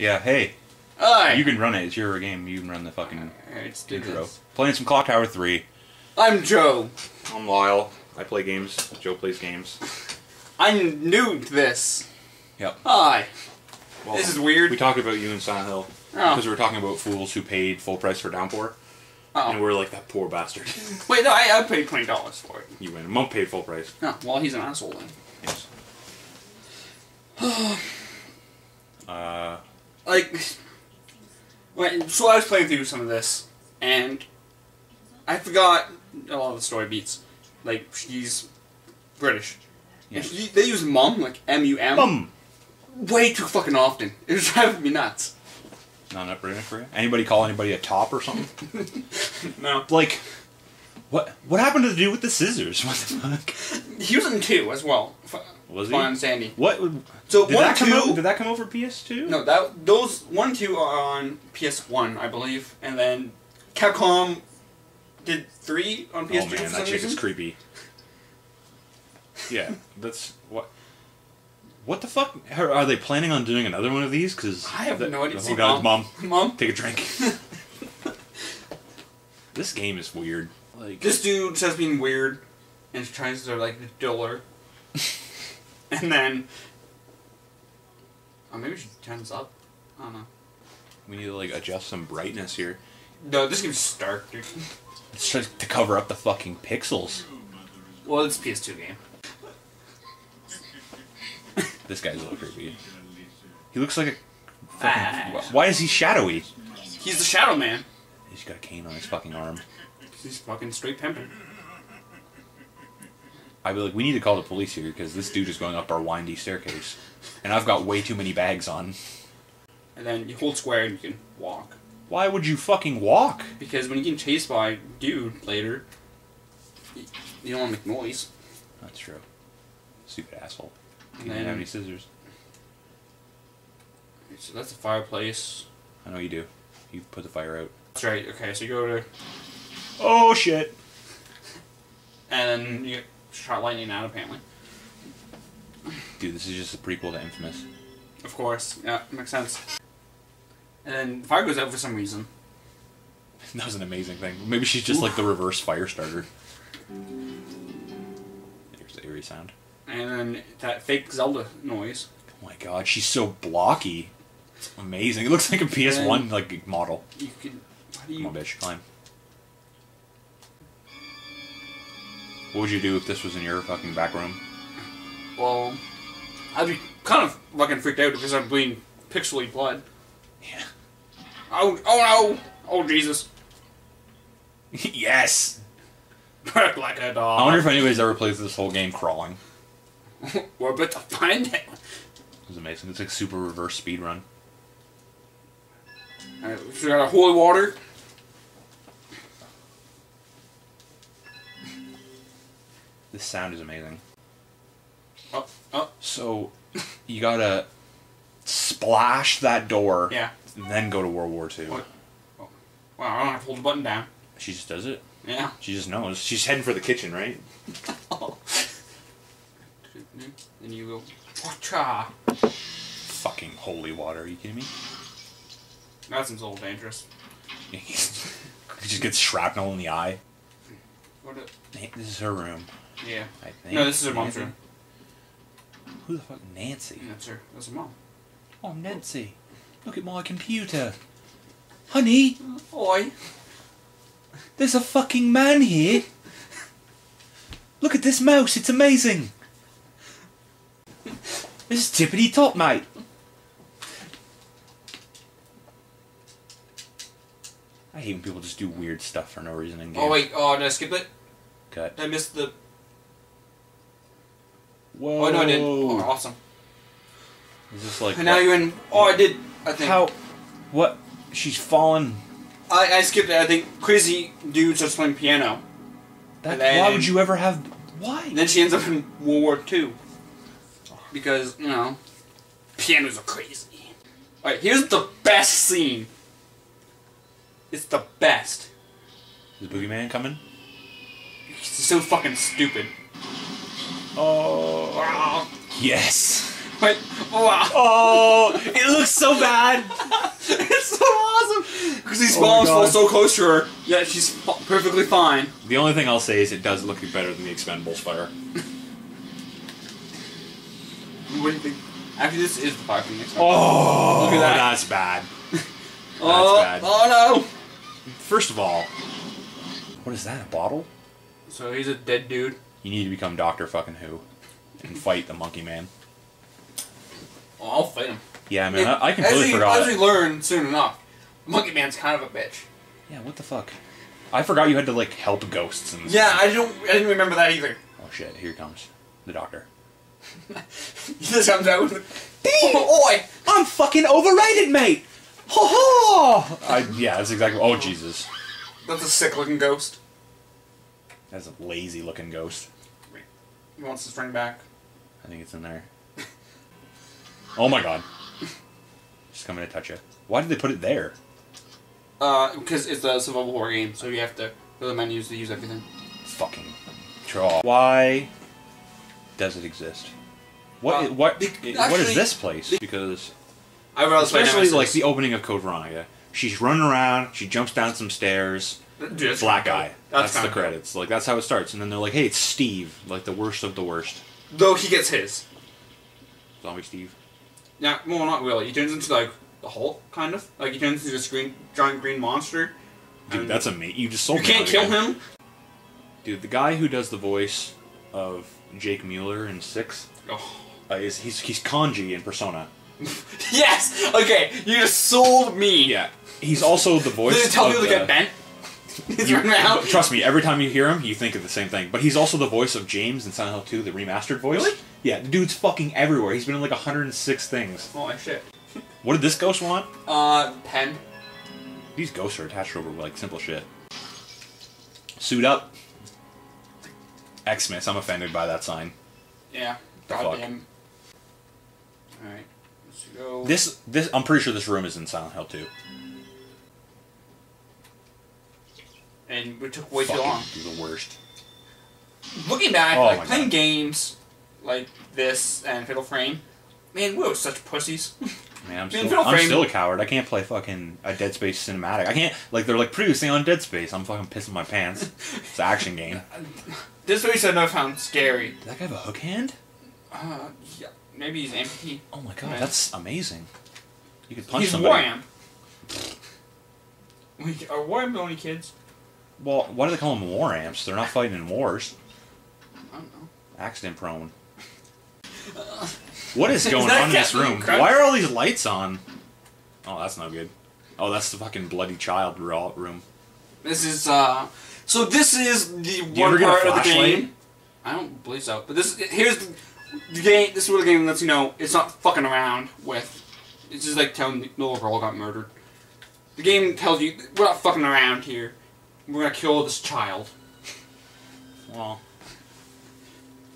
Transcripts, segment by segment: Yeah, hey. Alright. You can run it. It's your game. You can run the fucking intro. Playing some Clock Tower 3. I'm Joe. I'm Lyle. I play games. Joe plays games. I'm new to this. Yep. Hi. Well, this is weird. We talked about you in Silent Hill. Oh. Because we were talking about fools who paid full price for Downpour. Oh. And we were like, that poor bastard. Wait, no, I paid $20 for it. You went. Monk paid full price. No, well, he's an asshole then. Yes. So I was playing through some of this, and I forgot a lot of the story beats. Like, she's British. Yes. And they use mum, like M-U-M. Mum! Way too fucking often. It was driving me nuts. Not enough British for you? Anybody call anybody a top or something? No. Like, what happened to the dude with the scissors? What the fuck? He was in 2 as well. Was he? Fun Sandy. What? So did 1 that 2... Did that come over PS2? No, those 1 and 2 are on PS1, I believe. And then Capcom did 3 on PS2 for some reason. Oh man, that chick is creepy. Yeah, that's... What the fuck? Are they planning on doing another one of these? Because I have no idea. Oh god, Mom, take a drink. This game is weird. Like, this dude says being weird, and tries to like diller. And then, oh, maybe we should turn this up. I don't know. We need to like adjust some brightness here. No, this game's stark, dude. It's just to cover up the fucking pixels. Well, it's a PS2 game. This guy's a little creepy. He looks like a fucking... Why is he shadowy? He's the Shadow Man. He's got a cane on his fucking arm. He's fucking straight pimping. I'd be like, we need to call the police here because this dude is going up our windy staircase. And I've got way too many bags on. And then you hold square and you can walk. Why would you fucking walk? Because when you get chased by a dude later, you don't want to make noise. That's true. Stupid asshole. You didn't have any scissors. So that's a fireplace. I know you do. You put the fire out. That's right. Okay, so you go to... Oh, shit! And then you get shot lightning out, apparently. Dude, this is just a prequel to Infamous. Of course. Yeah, makes sense. And then the fire goes out for some reason. That was an amazing thing. Maybe she's just like the reverse fire starter. Here's the eerie sound. And then that fake Zelda noise. Oh my god, she's so blocky. It's amazing. It looks like a PS1 like model. You can, come on, bitch, climb. What would you do if this was in your fucking back room? Well, I'd be kind of fucking freaked out because I'm bleeding pixely blood. Yeah. Oh no! Oh Jesus! Yes. Work like a dog. I wonder if anybody's ever played this whole game crawling. We're about to find it. It was amazing. It's like super reverse speed run. Alright, we got a holy water. This sound is amazing. Oh, oh. So, you gotta splash that door. Yeah. And then go to World War II. What? Oh. Wow, I don't have to hold the button down. She just does it. Yeah. She just knows. She's heading for the kitchen, right? Oh. And you go, watcha! Fucking holy water, are you kidding me? That seems a little dangerous. He just gets shrapnel in the eye. What a... This is her room. Yeah. I think. No, this is her mom's room. Who the fuck? Nancy. That's her. That's her mom. Oh, I'm Nancy. Look at my computer. Honey! Oi! There's a fucking man here! Look at this mouse, it's amazing! This is tippity top, mate! I hate when people just do weird stuff for no reason in games. Oh wait, oh, did I skip it? Cut. I missed the... Whoa! Oh no, I didn't. Oh, awesome. Is this like... And now you're in... Oh, I did, I think. How... What? She's fallen... I skipped it, I think. Crazy dude starts playing piano. Why would you ever have... Why? Then she ends up in World War II. Because, you know, pianos are crazy. Alright, here's the best scene. It's the best. Is the boogeyman coming? It's so fucking stupid. Oh. Yes. went, wow. Oh, it looks so bad. It's so awesome. Because these bombs fall so close to her, yet she's perfectly fine. The only thing I'll say is it does look better than the Expendables fire. What do you think? Actually, this is the fire from the Expendables. Oh, look at that. That's bad. That's bad. Oh, no. First of all, what is that, a bottle? So he's a dead dude. You need to become Dr. fucking Who and fight the monkey man. Oh, I'll fight him. Yeah, man, I completely forgot. As we learn soon enough, the monkey man's kind of a bitch. Yeah, what the fuck? I forgot you had to, like, help ghosts and stuff. I didn't remember that either. Oh, shit, here comes the doctor. He just comes out with a... Oh, boy! I'm fucking overrated, mate! Ho-ho! Yeah, that's exactly... Oh, Jesus. That's a sick-looking ghost. That's a lazy-looking ghost. Wait, he wants the string back. I think it's in there. Oh my god. She's coming to touch it. Why did they put it there? Because it's a survival horror game, so you have to go to the menus to use everything. Fucking draw. Why does it exist? What is this place? Because I would rather especially play like the opening of Code Veronica. She's running around. She jumps down some stairs. Dude, black eye. That's the credits. Cool. Like that's how it starts. And then they're like, "Hey, it's Steve, like the worst of the worst." Though he gets his. Zombie Steve. Yeah, well, not really. He turns into like the Hulk, kind of. Like he turns into this giant green monster. Dude, that's amazing. You just sold me. You can't kill him. Dude, the guy who does the voice of Jake Mueller in 6, he's Kanji in Persona. Yes. Okay, you just sold me. Yeah. He's also the voice. Did it tell people to get bent? Trust me, every time you hear him, you think of the same thing. But he's also the voice of James in Silent Hill 2, the remastered voice. Really? Yeah, the dude's fucking everywhere. He's been in like 106 things. Oh, shit. What did this ghost want? Pen. These ghosts are attached over like simple shit. Suit up. X-Men. I'm offended by that sign. Yeah. Goddamn. Alright. Let's go. This, I'm pretty sure this room is in Silent Hill 2. And it took way too long. The worst. Looking back, like playing games like this and Fiddle Frame, man, we were such pussies. Man, I'm still a coward. I can't play fucking a Dead Space cinematic. I can't, like, they're like producing on Dead Space. I'm fucking pissing my pants. It's an action game. Dead Space I never found scary. Did that guy have a hook hand? Yeah, maybe he's amputee. Oh my god, that's amazing. You could punch somebody. He's Warhammer. Are Warhammer only kids? Well, why do they call them war amps? They're not fighting in wars. I don't know. Accident prone. What is going on in this room? Why are all these lights on? Oh, that's no good. Oh, that's the fucking bloody child room. This is, So this is the one part of the game. I don't believe so. But this... Here's the game... This is where the game lets you know it's not fucking around with... It's just like telling the overall got murdered. The game tells you, we're not fucking around here. We're gonna kill this child. Well,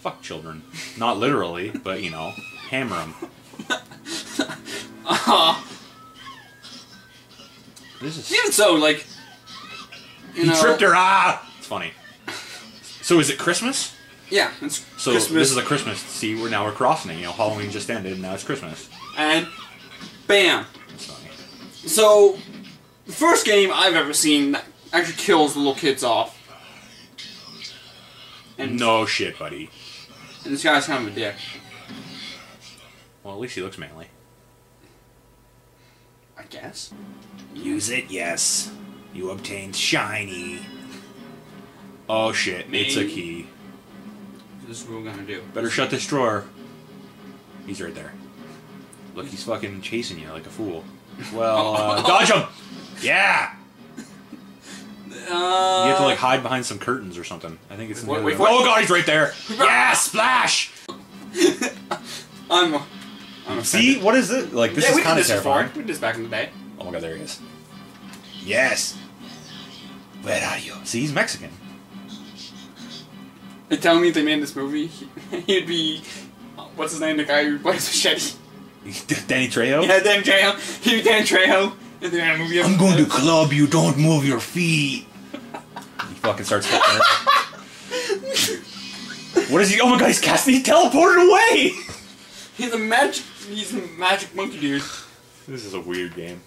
fuck children. Not literally, but you know, hammer them. This is even so like. You know, tripped her. Ah, it's funny. So is it Christmas? Yeah, it's Christmas. So this is a Christmas. See, now we're crossing. You know, Halloween just ended, and now it's Christmas. And bam. That's funny. So, the first game I've ever seen that actually kills the little kids off. And no shit, buddy. And this guy's kind of a dick. Well, at least he looks manly. I guess. Use it, yes. You obtained shiny. Oh shit, maybe it's a key. This is what we're gonna do. Better shut this drawer. He's right there. Look, he's fucking chasing you like a fool. Well, dodge him! Yeah! You have to like hide behind some curtains or something. I think it's in the other way. Oh god, he's right there! Yeah, splash! I'm see, what is it? Like this is kind of terrifying. We did this back in the day. Oh my god, there he is. Yes. Where are you? See, he's Mexican. They're telling me if they made this movie, he'd be what's his name? The guy who plays Machete. Danny Trejo. Yeah, Danny Trejo. He'd be Danny Trejo. I'm going to club you, don't move your feet! He fucking starts fucking it. What is he? Oh my god, he's casting, he teleported away! He's a magic monkey, dude. This is a weird game.